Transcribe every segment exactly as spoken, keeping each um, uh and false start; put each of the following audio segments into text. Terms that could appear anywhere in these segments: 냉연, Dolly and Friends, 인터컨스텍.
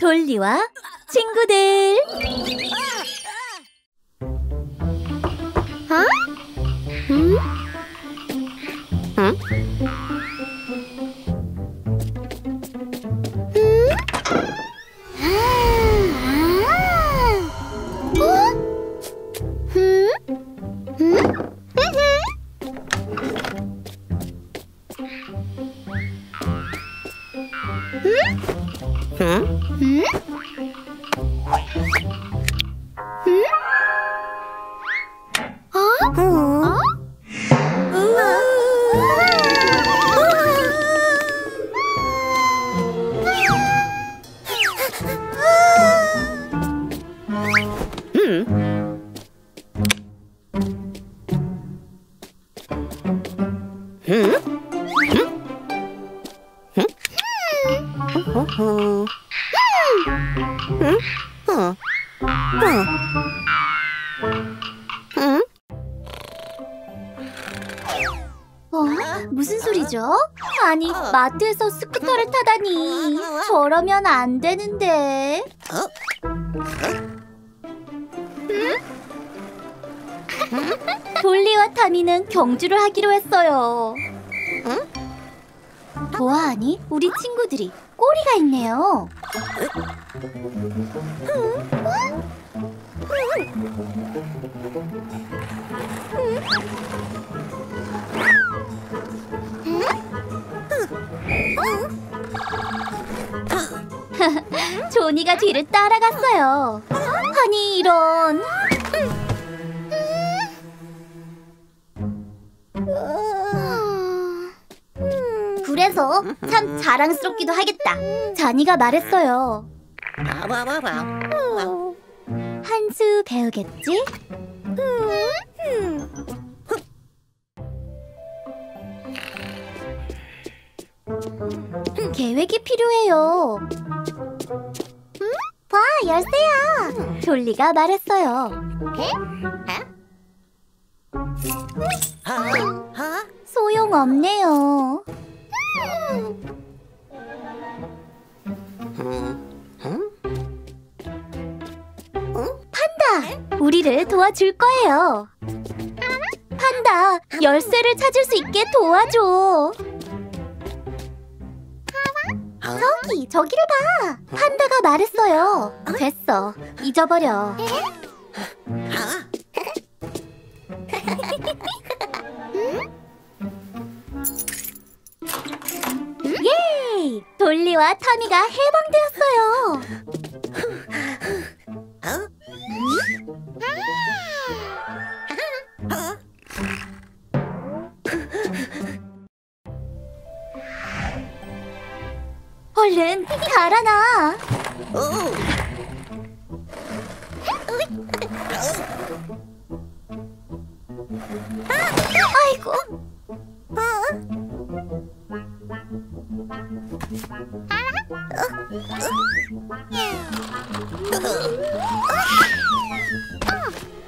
돌리와 친구들. 어? 응? 응? 응? 아, 아. 어? 응? 응? 응? 응? 응? 어? 어? 어? 음. 음. 어? 응? 어? 어? 응? 어? 무슨 소리죠? 아니, 마트에서 스쿠터를 타다니. 저러면 안 되는데. 응? 돌리와 타미는 경주를 하기로 했어요. 보아하니 우리 친구들이 꼬리가 있네요. 조니가 뒤를 따라갔어요. 아니, 이런. 그래서 참 자랑스럽기도 하겠다. 자니가 말했어요. 한 수 배우겠지? 계획이 필요해요. 봐, 열쇠야. 돌리가 말했어요. 소용없네요. 판다! 우리를 도와줄 거예요. 판다, 열쇠를 찾을 수 있게 도와줘. 저기, 저기를 봐. 판다가 말했어요. 됐어, 잊어버려. 돌리와 타미가 해방되었어요. 얼른 달아나. 아이고.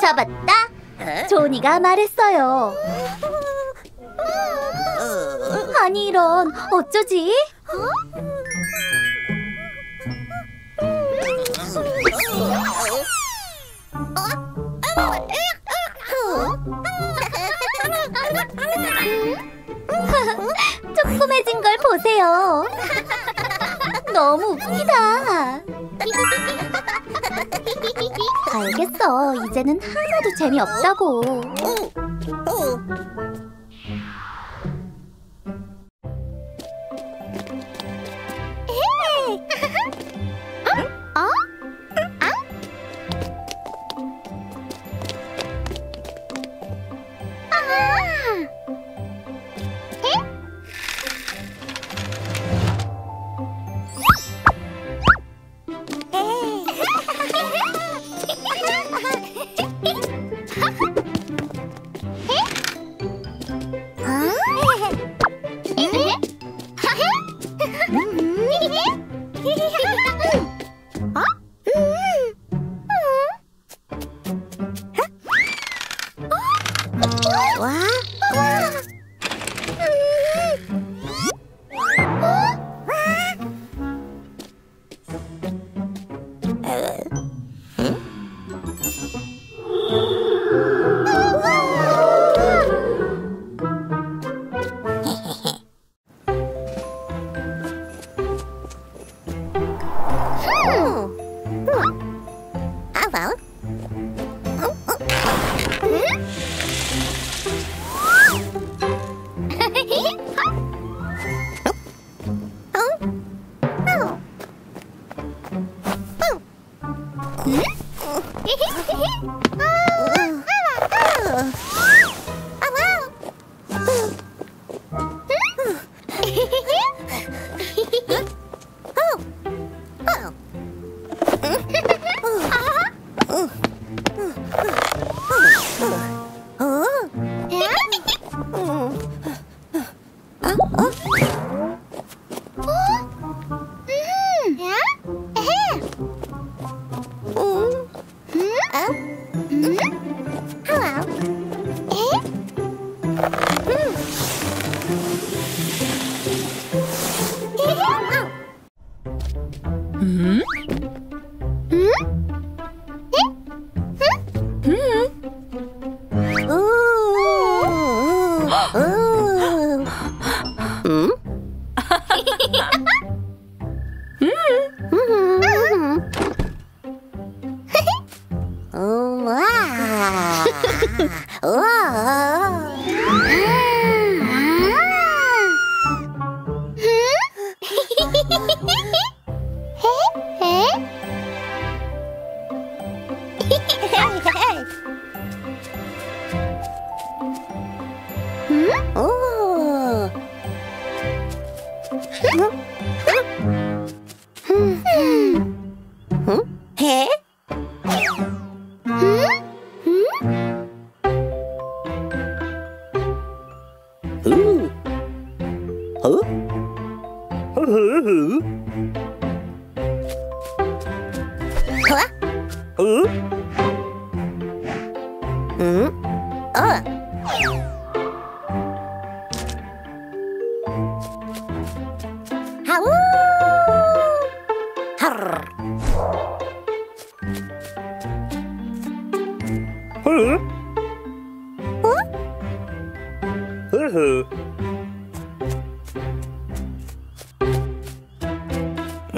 잡았다! 조니가 말했어요. 아니, 이런. 어쩌지? 쪼그매진 걸 보세요. 너무 웃기다. 알겠어, 이제는 하나도 재미없다고. 어?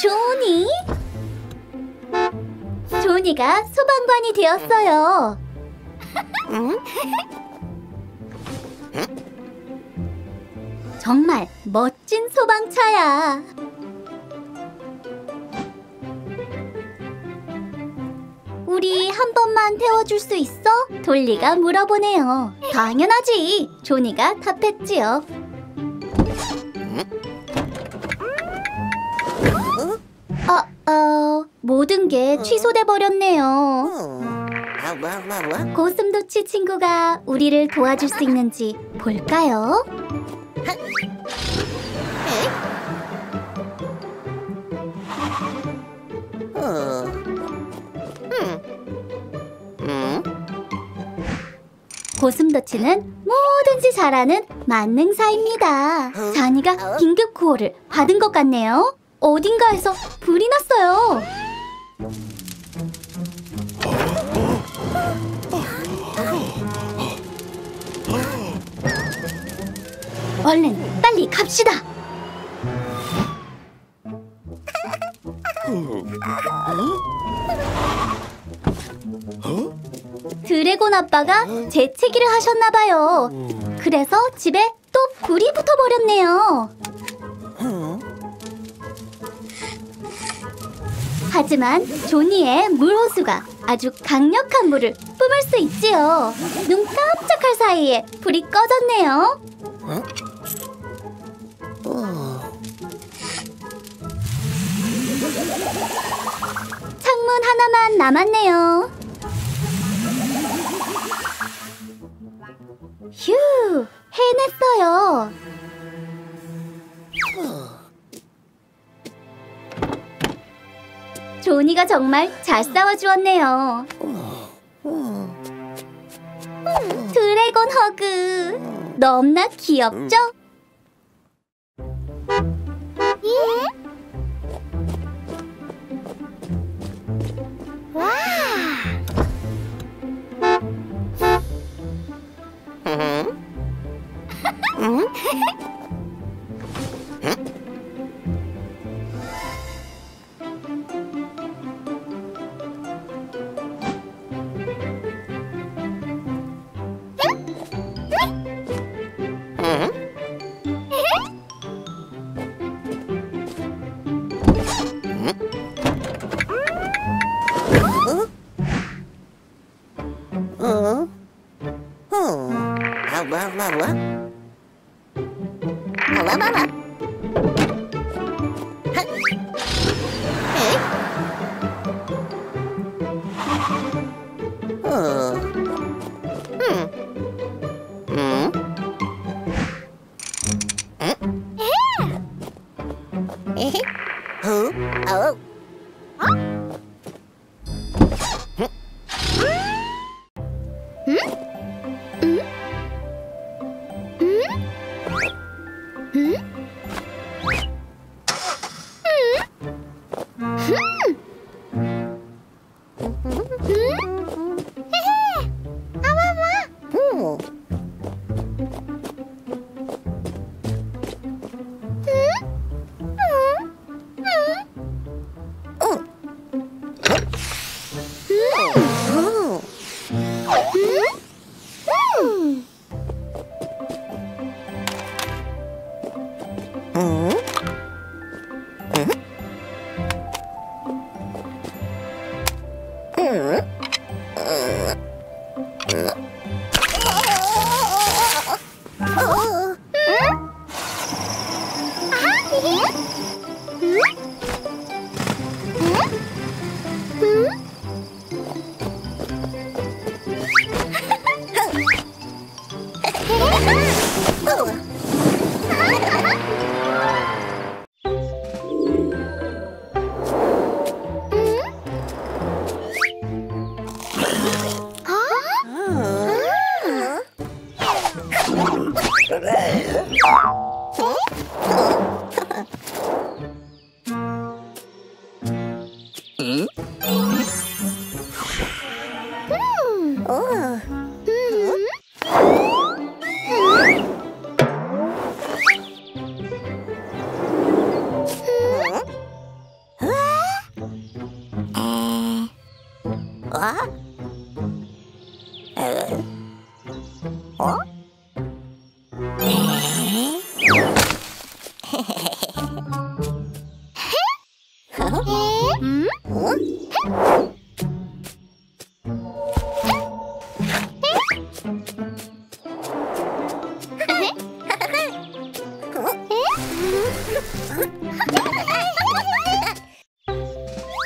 조니? 조니가 소방관이 되었어요. 정말 멋진 소방차야. 우리 한 번만 태워줄 수 있어? 돌리가 물어보네요. 당연하지. 조니가 답했지요. 어, 모든 게 취소돼버렸네요. 고슴도치 친구가 우리를 도와줄 수 있는지 볼까요? 고슴도치는 뭐든지 잘하는 만능사입니다. 자니가 긴급 구호를 받은 것 같네요. 어딘가에서 불이 났어요. 얼른 빨리 갑시다. 드래곤 아빠가 재채기를 하셨나봐요. 그래서 집에 또 불이 붙어버렸네요. 하지만 조니의 물호수가 아주 강력한 물을 뿜을 수 있지요. 눈 깜짝할 사이에 불이 꺼졌네요. 어? 어... 창문 하나만 남았네요. 휴, 해냈어요. 조니가 정말 잘 싸워주었네요. 드래곤 허그 너무나 귀엽죠? 예? 와!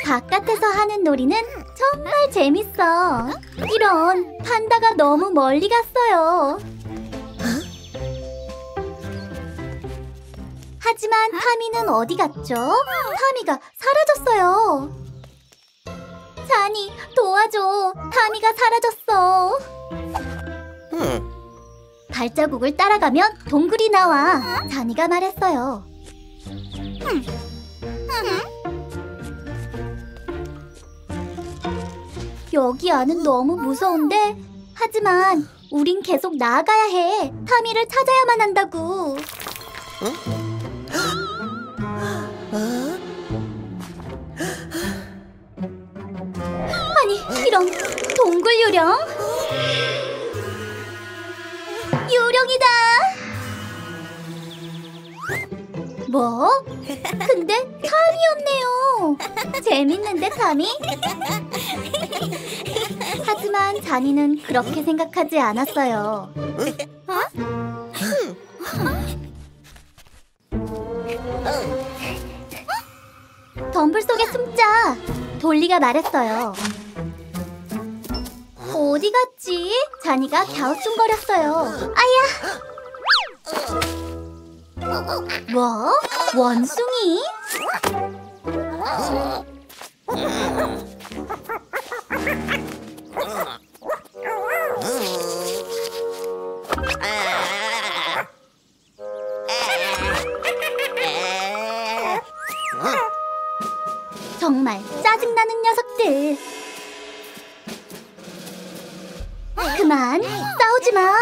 바깥에서 하는 놀이는 정말 재밌어. 이런, 판다가 너무 멀리 갔어요. 하지만 타미는 어디 갔죠? 타미가 사라졌어요. 자니, 도와줘. 타미가 사라졌어. 발자국을 따라가면 동굴이 나와. 자니가 말했어요. 여기 안은 너무 무서운데, 하지만 우린 계속 나아가야 해. 타미를 찾아야만 한다고. 아니, 이런, 동굴 요령? 요령이다! 뭐? 근데 타미였네요. 재밌는데 타미? 하지만 자니는 그렇게 생각하지 않았어요. 어? 덤불 속에 숨자! 돌리가 말했어요. 어디 갔지? 자니가 갸우뚱거렸어요. 아야! 뭐? 원숭이? 정말 짜증나는 녀석들. 그만 싸우지 마.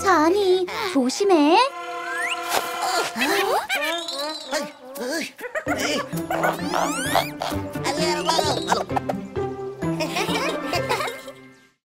자니, 조심해.